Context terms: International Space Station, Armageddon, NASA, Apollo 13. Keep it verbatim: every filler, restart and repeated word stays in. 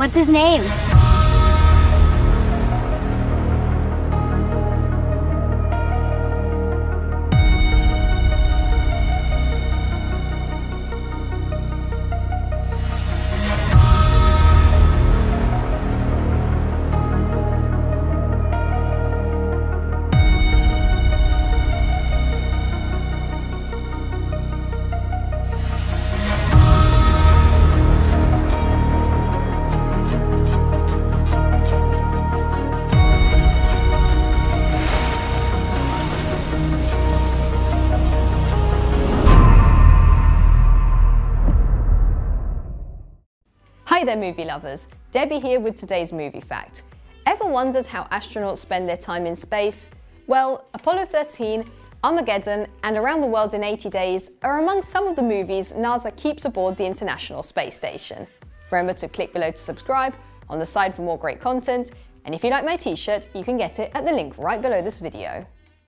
What's his name? Hey there movie lovers, Debbie here with today's movie fact. Ever wondered how astronauts spend their time in space? Well, Apollo thirteen, Armageddon and Around the World in eighty days are among some of the movies NASA keeps aboard the International Space Station. Remember to click below to subscribe, on the side for more great content, and if you like my t-shirt, you can get it at the link right below this video.